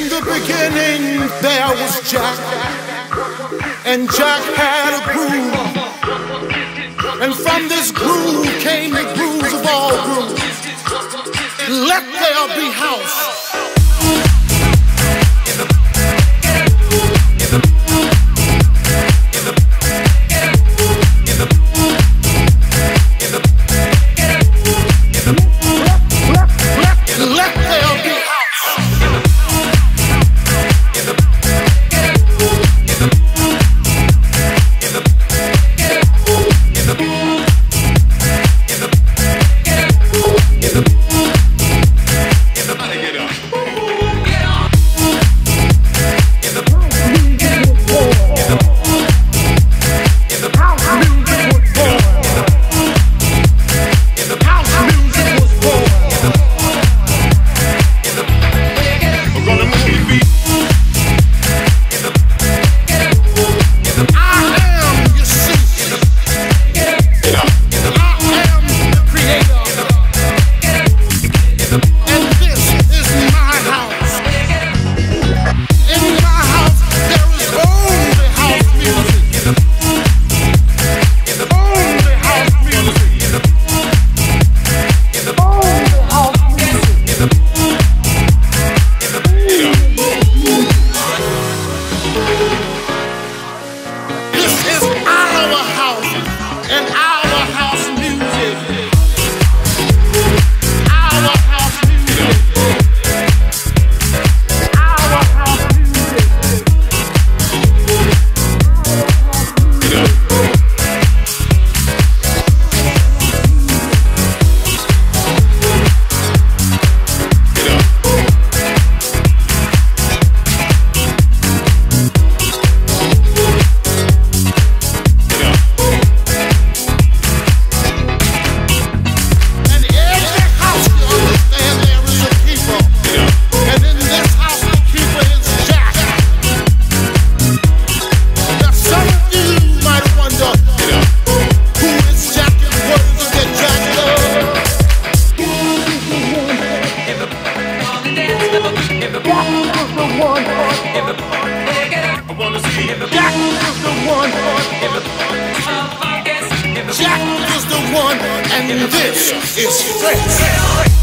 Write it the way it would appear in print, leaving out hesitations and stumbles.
In the beginning there was Jack, and Jack had a groove, and from this groove came the grooves of all grooves. Let there be house. Jack was the one, and this is Fred.